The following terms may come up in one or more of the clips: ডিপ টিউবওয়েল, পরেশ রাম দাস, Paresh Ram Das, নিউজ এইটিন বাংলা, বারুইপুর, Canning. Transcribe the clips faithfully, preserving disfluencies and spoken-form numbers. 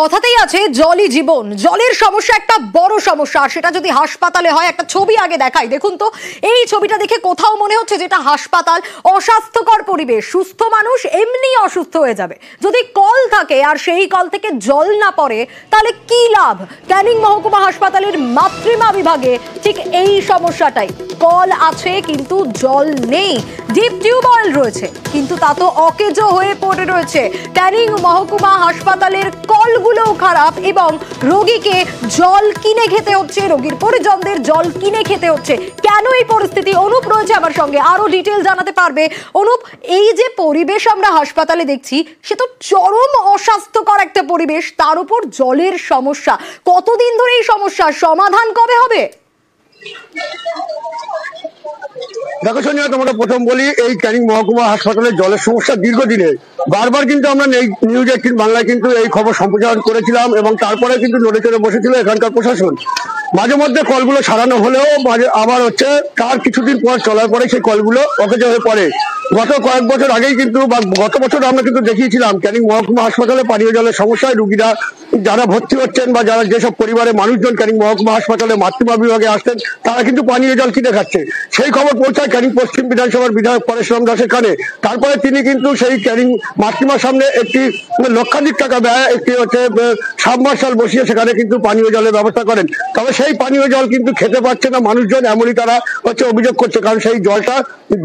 কথাতেই আছে জলই জীবন। জলের সমস্যা একটা বড় সমস্যা, আর সেটা যদি হাসপাতালে হয়। একটা ছবি আগে দেখাই, দেখুন তো এই ছবিটা দেখে কোথাও মনে হচ্ছে যেটা হাসপাতাল, অস্বাস্থ্যকর পরিবেশ। সুস্থ মানুষ এমনি অসুস্থ হয়ে যাবে। যদি কল থাকে আর সেই কল থেকে জল না পড়ে তাহলে কি লাভ? ক্যানিং মহকুমা হাসপাতালের মাতৃমা বিভাগে ঠিক এই সমস্যাটাই। কল আছে কিন্তু জল নেই, ডিপ টিউবওয়েল রয়েছে কিন্তু তা তো অকেজো হয়ে পড়ে রয়েছে। ক্যানিং মহকুমা হাসপাতালের কলগুলোও খারাপ এবং রোগীকে জল কিনে খেতে হচ্ছে, রোগীর পরিজনদের জল কিনে খেতে হচ্ছে। কেন এই পরিস্থিতি? অনুপ রয়েছে আমার সঙ্গে, আরো ডিটেল জানাতে পারবে। অনুপ, এই যে পরিবেশ আমরা হাসপাতালে দেখছি সে তো চরম অস্বাস্থ্যকর একটা পরিবেশ, তার উপর জলের সমস্যা। কতদিন ধরে এই সমস্যা, সমাধান কবে হবে? দেখো সঞ্জয়, তোমাকে প্রথম বলি এই ক্যানিং মহকুমা হাসপাতালে জলের সমস্যা দীর্ঘদিনের। বারবার কিন্তু আমরা নিউজ এইটিন বাংলায় কিন্তু এই খবর সম্প্রচার করেছিলাম এবং তারপরে কিন্তু নড়ে চড়ে বসেছিল এখানকার প্রশাসন। মাঝে মধ্যে কলগুলো সারানো হলেও আবার হচ্ছে তার কিছুদিন পর চলার পরে সেই কলগুলো অকেজো হয়ে পড়ে। গত কয়েক বছর আগেই কিন্তু বা গত বছর আমরা কিন্তু দেখিয়েছিলাম ক্যানিং মহকুমা হাসপাতালে পানীয় জলের সমস্যায় রুগীরা যারা ভর্তি হচ্ছেন বা যারা যেসব পরিবারে মানুষজন ক্যানিং মহকুমা হাসপাতালে মাতৃমা বিভাগে আসতেন তারা কিন্তু পানীয় জল কিনে খাচ্ছে। সেই খবর পৌঁছায় ক্যানিং পশ্চিম বিধানসভার বিধায়ক পরেশ রাম দাসের কানে। তারপরে তিনি কিন্তু সেই ক্যানিং মাতৃমার সামনে একটি লক্ষাধিক টাকা ব্যয় একটি হচ্ছে সাবমার্শাল বসিয়ে সেখানে কিন্তু পানীয় জলের ব্যবস্থা করেন। তবে সেই পানীয় জল কিন্তু খেতে পারছে না মানুষজন, এমনই তারা হচ্ছে অভিযোগ করছে। কারণ সেই জলটা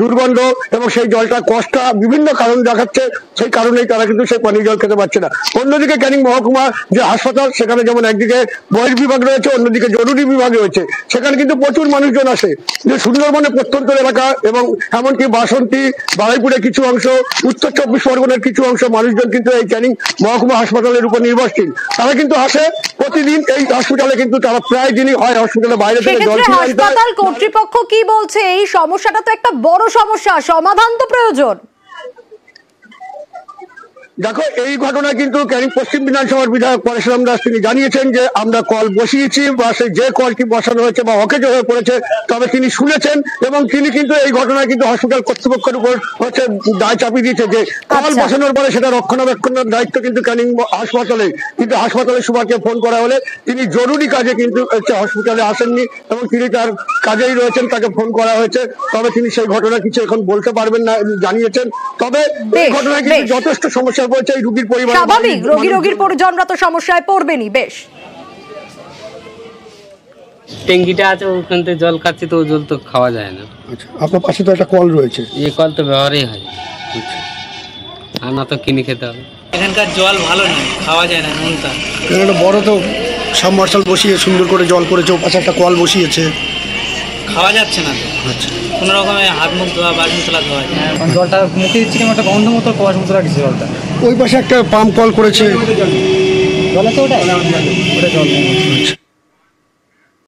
দুর্গন্ধ এবং সেই জলটা কষ্ট বিভিন্ন কারণ দেখাচ্ছে, সেই কারণেই তারা কিন্তু সেই পানীয় জল খেতে পারছে না। অন্যদিকে ক্যানিং মহকুমা যে হাসপাতাল সেখানে যেমন একদিকে বহির বিভাগ রয়েছে, অন্যদিকে জরুরি বিভাগ রয়েছে, সেখানে কিন্তু প্রচুর মানুষজন আসে। যে সুন্দরবনে প্রত্যন্ত এলাকা এবং এমনকি বাসন্তী বারুইপুরে কিছু অংশ, উত্তর চব্বিশ পরগনার কিছু অংশ মানুষজন কিন্তু এই ক্যানিং মহকুমা হাসপাতালের উপর নির্ভরশীল। তারা কিন্তু আসে প্রতিদিন এই হাসপাতালে, কিন্তু তারা প্রায় দিনই হয় হাসপাতালের বাইরে থেকে জল নিয়ে আসে। হাসপাতাল কর্তৃপক্ষ কি বলছে? এই সমস্যাটা তো একটা বড় সমস্যা, সমাধান তো প্রয়োজন। দেখো এই ঘটনা কিন্তু ক্যানিং পশ্চিম বিধানসভার বিধায়ক পরেশ রাম দাস তিনি জানিয়েছেন যে আমরা কল বসিয়েছি বা সেই যে কলটি বসানো হয়েছে বা অকেজো হয়ে পড়েছে, তবে তিনি শুনেছেন এবং তিনি কিন্তু এই ঘটনা কিন্তু হাসপাতাল কর্তৃপক্ষের উপর হচ্ছে দায় চাপিয়ে দিয়েছে যে কল বসানোর পরে সেটা রক্ষণাবেক্ষণের দায়িত্ব কিন্তু ক্যানিং হাসপাতালে। কিন্তু হাসপাতালের সুপারকে ফোন করা হলে তিনি জরুরি কাজে কিন্তু হসপিটালে আসেননি এবং তিনি তার কাজেই রয়েছেন, তাকে ফোন করা হয়েছে। তবে তিনি সেই ঘটনা কিছু এখন বলতে পারবেন না জানিয়েছেন। তবে এই ঘটনা কিন্তু যথেষ্ট সমস্যা, স্বাভাবিক রোগী রোগীর পরিজনরা তো সমস্যায় পড়বেনি। বেশ, ট্যাঙ্কিটা আছে ওখান থেকে জল খাচ্ছি তো জল তো খাওয়া যায় না। আচ্ছা, আপনার পাশে তো একটা কল রয়েছে, এই কল তো ব্যবহারই হয়, আর না তো কিনে খেতে হবে। এখানকার জল ভালো নয়, খাওয়া যায় না। নুনটা একটা বড় তো সাবমার্শাল বসিয়ে সুন্দর করে জল করেছে, ওপাশে একটা কল বসিয়েছে, খাওয়া যাচ্ছে না। আচ্ছা, কোনো রকমে হাত মুখ ধোয়া বাড়ি মশলা ধোয়া যায়। জলটা মুখে দিচ্ছি কেমন একটা গন্ধ মতো কষ মতো লাগছে জলটা। ওই পাশে একটা পাম্প কল করেছে জল আছে, ওটা ওটা জল।